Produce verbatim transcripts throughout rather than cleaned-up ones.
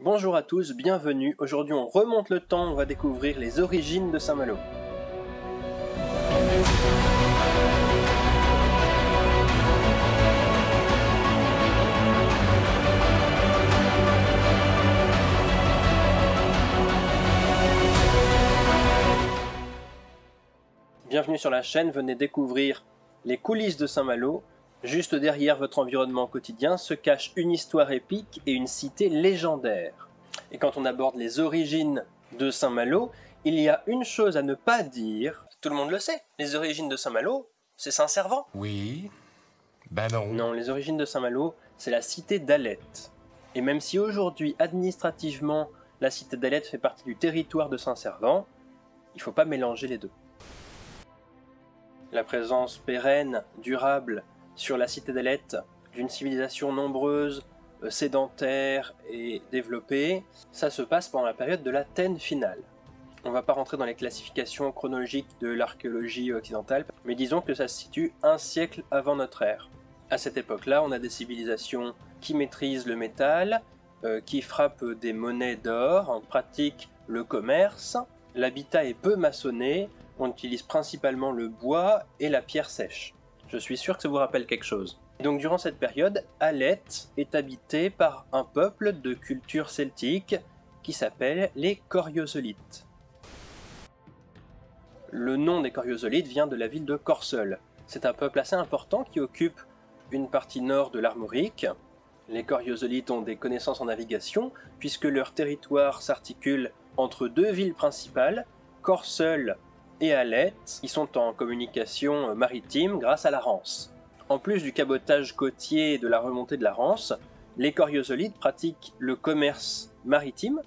Bonjour à tous, bienvenue. Aujourd'hui on remonte le temps, on va découvrir les origines de Saint-Malo. Bienvenue sur la chaîne, venez découvrir les coulisses de Saint-Malo. Juste derrière votre environnement quotidien se cache une histoire épique et une cité légendaire. Et quand on aborde les origines de Saint-Malo, il y a une chose à ne pas dire. Tout le monde le sait, les origines de Saint-Malo, c'est Saint-Servant. Oui, ben non. Non, les origines de Saint-Malo, c'est la cité d'Aleth. Et même si aujourd'hui, administrativement, la cité d'Aleth fait partie du territoire de Saint-Servant, il ne faut pas mélanger les deux. La présence pérenne, durable, sur la cité d'Aleth, d'une civilisation nombreuse, euh, sédentaire et développée, ça se passe pendant la période de l'Athènes finale. On ne va pas rentrer dans les classifications chronologiques de l'archéologie occidentale, mais disons que ça se situe un siècle avant notre ère. À cette époque-là, on a des civilisations qui maîtrisent le métal, euh, qui frappent des monnaies d'or, en pratique le commerce, l'habitat est peu maçonné, on utilise principalement le bois et la pierre sèche. Je suis sûr que ça vous rappelle quelque chose. Donc durant cette période, Alètes est habitée par un peuple de culture celtique qui s'appelle les Coriosolites. Le nom des Coriosolites vient de la ville de Corseul. C'est un peuple assez important qui occupe une partie nord de l'Armorique. Les Coriosolites ont des connaissances en navigation puisque leur territoire s'articule entre deux villes principales, Corseul et Aleth, ils sont en communication maritime grâce à la Rance. En plus du cabotage côtier et de la remontée de la Rance, les Coriosolites pratiquent le commerce maritime,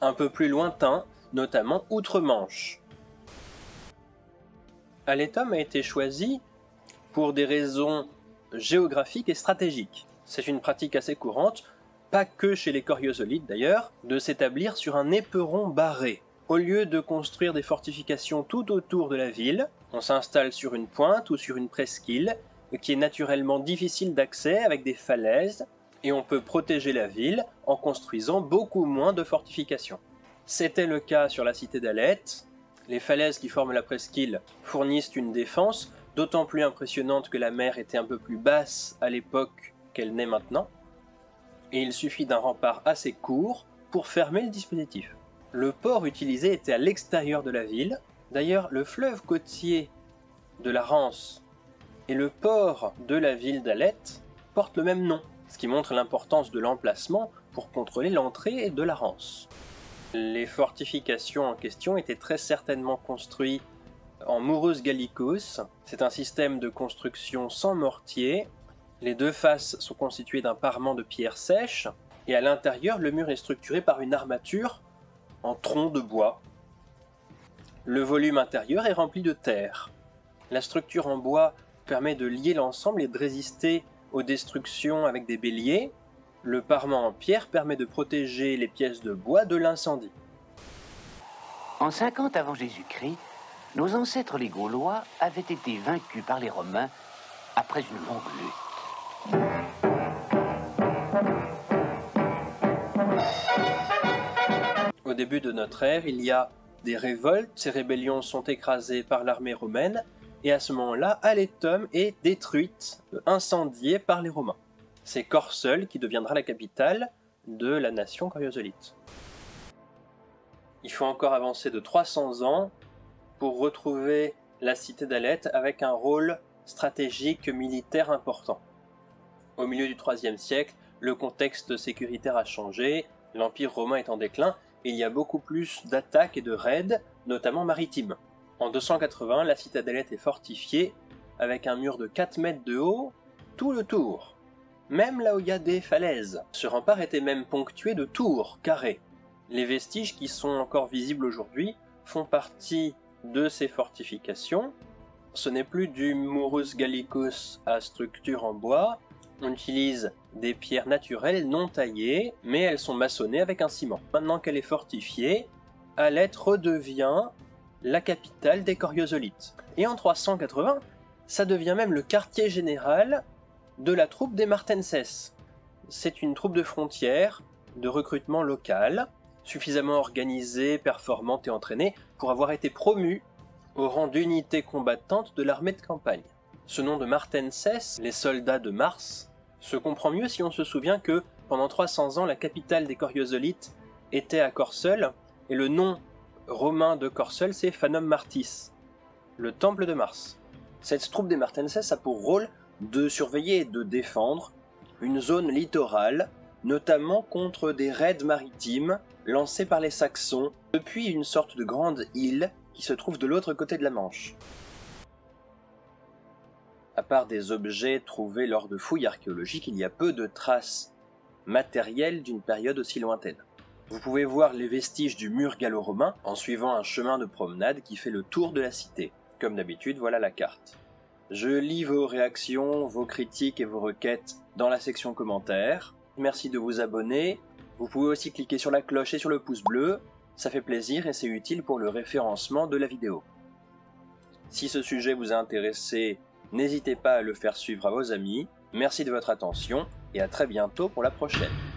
un peu plus lointain, notamment outre-Manche. Aletum a été choisi pour des raisons géographiques et stratégiques. C'est une pratique assez courante, pas que chez les Coriosolites d'ailleurs, de s'établir sur un éperon barré. Au lieu de construire des fortifications tout autour de la ville, on s'installe sur une pointe ou sur une presqu'île qui est naturellement difficile d'accès avec des falaises et on peut protéger la ville en construisant beaucoup moins de fortifications. C'était le cas sur la cité d'Aleth. Les falaises qui forment la presqu'île fournissent une défense d'autant plus impressionnante que la mer était un peu plus basse à l'époque qu'elle n'est maintenant. Et il suffit d'un rempart assez court pour fermer le dispositif. Le port utilisé était à l'extérieur de la ville. D'ailleurs, le fleuve côtier de la Rance et le port de la ville d'Aleth portent le même nom, ce qui montre l'importance de l'emplacement pour contrôler l'entrée de la Rance. Les fortifications en question étaient très certainement construites en murus gallicus. C'est un système de construction sans mortier. Les deux faces sont constituées d'un parement de pierre sèche et à l'intérieur, le mur est structuré par une armature en tronc de bois. Le volume intérieur est rempli de terre. La structure en bois permet de lier l'ensemble et de résister aux destructions avec des béliers. Le parement en pierre permet de protéger les pièces de bois de l'incendie. En cinquante avant Jésus-Christ, nos ancêtres les Gaulois avaient été vaincus par les Romains après une longue lutte. Au début de notre ère, il y a des révoltes, ces rébellions sont écrasées par l'armée romaine, et à ce moment-là, Aletum est détruite, incendiée par les Romains. C'est Corseul qui deviendra la capitale de la nation coriosolite. Il faut encore avancer de trois cents ans pour retrouver la cité d'Aleth avec un rôle stratégique militaire important. Au milieu du troisième siècle, le contexte sécuritaire a changé, l'Empire romain est en déclin, il y a beaucoup plus d'attaques et de raids, notamment maritimes. En deux cent quatre-vingts, la cité d'Aleth est fortifiée, avec un mur de quatre mètres de haut, tout le tour, même là où il y a des falaises. Ce rempart était même ponctué de tours carrées. Les vestiges qui sont encore visibles aujourd'hui font partie de ces fortifications. Ce n'est plus du murus gallicus à structure en bois, on utilise des pierres naturelles non taillées, mais elles sont maçonnées avec un ciment. Maintenant qu'elle est fortifiée, Aleth redevient la capitale des Coriosolites. Et en trois cent quatre-vingts, ça devient même le quartier général de la troupe des Martenses. c'est une troupe de frontières de recrutement local, suffisamment organisée, performante et entraînée pour avoir été promue au rang d'unité combattante de l'armée de campagne. Ce nom de Martenses, les soldats de Mars, se comprend mieux si on se souvient que pendant trois cents ans la capitale des Coriosolites était à Corseul, et le nom romain de Corseul c'est Fanum Martis, le temple de Mars. Cette troupe des Martenses a pour rôle de surveiller et de défendre une zone littorale, notamment contre des raids maritimes lancés par les Saxons depuis une sorte de grande île qui se trouve de l'autre côté de la Manche. À part des objets trouvés lors de fouilles archéologiques, il y a peu de traces matérielles d'une période aussi lointaine. Vous pouvez voir les vestiges du mur gallo-romain en suivant un chemin de promenade qui fait le tour de la cité. Comme d'habitude, voilà la carte. Je lis vos réactions, vos critiques et vos requêtes dans la section commentaires. Merci de vous abonner. Vous pouvez aussi cliquer sur la cloche et sur le pouce bleu. Ça fait plaisir et c'est utile pour le référencement de la vidéo. Si ce sujet vous a intéressé, n'hésitez pas à le faire suivre à vos amis. Merci de votre attention et à très bientôt pour la prochaine.